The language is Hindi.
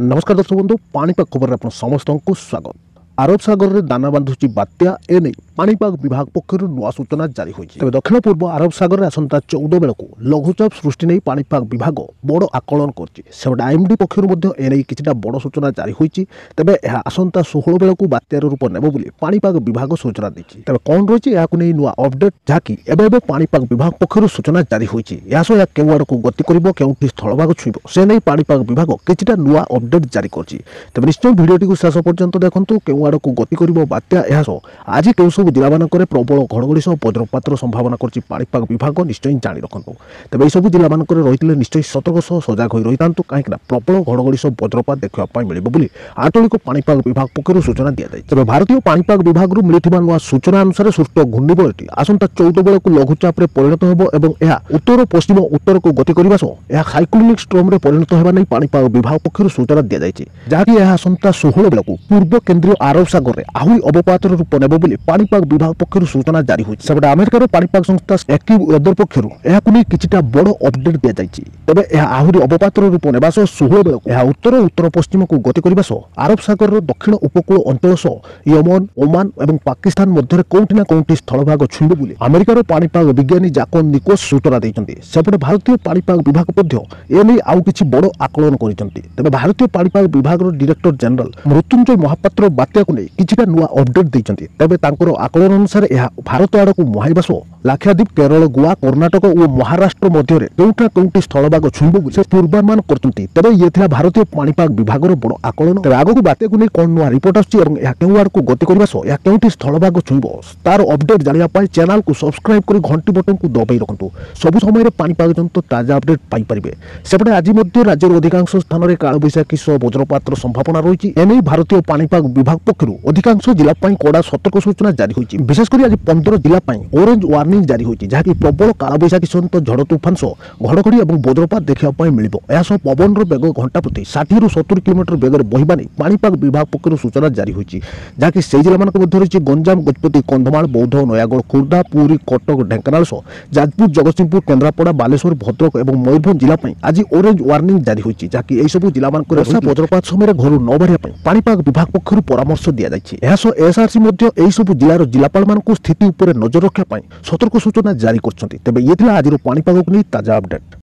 नमस्कार दर्शक बंधु पानीपाग खबर आपन समस्त को स्वागत। आरब सागर में दाना बांधुची बात्या एने पानीपाग विभाग पक्षर नूआ सूचना जारी होइछि। तबे दक्षिण पूर्व आरब सागर में आसंता 14 बेलकू लघुचाप सृष्टि नहीं पानीपाग विभाग बड़ आकलन करछि। सेबड आईएमडी पक्षर मध्ये एने किछटा बड़ सूचना जारी होइछि। तबे एहा आसंता 16 बेलकू बात्यार रूप नेबो बोली पानीपाग विभाग सूचना दैछि। तबे कोन रोछि एहाकु नै नूआ अपडेट जाकी एबे पानीपाग विभाग पक्षर सूचना जारी होइछि। यासो या केवाड़ को गति करिवो केउठी स्थलभाग छुइबो से नै पानीपाग विभाग किछटा नूआ अपडेट जारी करछि। तबे निश्चय भिडियोटि को शेष पर्यंत देखंतु। के को गति कर बात्या आज क्यों सब जिला मानक प्रबल घड़घड़ी सह वज्रपात संभावना करछि पानीपाग विभाग निश्चय जाणी रखु। तबे ये सब जिला मानक रही निश्चय सतर्क सह सजग हो रही था कहीं प्रबल घड़घड़ी सह वज्रपात देखा मिली आंचलिक पानीपाग विभाग पक्ष सूचना दी जाए। तबे भारतीय पानीपाग विभाग मिलता नुआ सूचना अनुसार सृष्ट घूर्णिबयटी आसंता 14 बेलू लघुचाप परिणत हो उत्तर पश्चिम उत्तर को गति करने सह साइक्लोनिक स्ट्रॉम में परिणत होगा नहीं पानीपाग विभाग पक्ष सूचना दी जाए। जहाँकि आसंता 16 बेलू पूर्व केन्द्रीय आरब सागर में आहरी अवपात रूप नेब बोली पानीपाग विभाग पक्षर सूचना जारी होइछि। सेबड अमेरिकार पानीपाग संस्था एक्टिव वेदर पक्षर एहाकु नै किछटा बड़ अपडेट दिया जाइछि। तबे एहा आहरी अवपात रूप नेबा सह 16 बेलू एहा उत्तर उत्तर पश्चिम को गति करबा सह आरब सागर रो दक्षिण उपकूल अंचल सह यमन ओमान एवं पाकिस्तान मध्ये कोउठी ना कोउठी स्थलभाग छुइबो बोली अमेरिकार पानीपाग विज्ञानी जाकोन निकोस सूचना दैछन्ति। सेबड भारतीय पानीपाग विभाग मध्ये एनै आउ किछि बड़ आकलन करिसन्ति। तबे भारतीय पानीपाग विभाग रो डायरेक्टर जनरल मृत्युंजय महापात्र को नहीं किछटा नुआ अपडेट दैछन्ति। तबे तांकर आकलन अनुसार यह भारत आड़ को मुहाइबा सो लाक्षाद्वीप केरल गोवा कर्णाटक और महाराष्ट्र मध्य कौटा कौटी स्थलभाग छुईब से पूर्वानुमान करते। तबे ये था भारतीय पानीपाग विभाग बड़ आकलन। तबे आगक बात्या को नहीं कौन नुआ रिपोर्ट आस क्यों आड़ को गति करने सह कौटी स्थलभाग छुईब तार अपडेट जानापी चैनल को सब्सक्राइब कर घंटी बटन को दबाई रखु। सबू समय पानीपाग जंत ताजा अपडेट पाइपर। सेपटे आज राज्यर अधिकांश स्थान में कालबैशाखी सह वज्रपात संभावना रही एने भारतीय पानीपाग विभाग पक्षर अधिकांश जिला कड़ा सतर्क सूचना जारी होइछि। विशेषकर आज 15 जिला ऑरेंज वार्निंग जारी होइछि। जहाँकि प्रबल कालबैशाखी सहित झड़ तूफान सह घड़घड़ी और वज्रपात देखा मिल पवन बेग घंटा प्रति 60 से 70 किलोमीटर बेगर बहवा नहीं पानीपाग विभाग पक्ष सूचना जारी होइछि। जहाँकि से जिला रही गंजाम गजपति कंधमाल बौद्ध नयागढ़ खोर्धा पुरी कटक ढेंकानाल सह जाजपुर जगतसिंहपुर केन्द्रापड़ा बालेश्वर भद्रक और मयूरभंज जिला आज ऑरेंज वार्निंग जारी होइछि। जहाँकि यह सब जिला वज्रपात समय घर न बाहर पानीपाग विभाग पक्ष परामर्श दिया एसआरसी सब जिलार जिलापाल मानक स्थिति नजर रखा सतर्क सूचना जारी करछन्ति। तबे ये आज पानीपाग को नहीं ताजा अपडेट।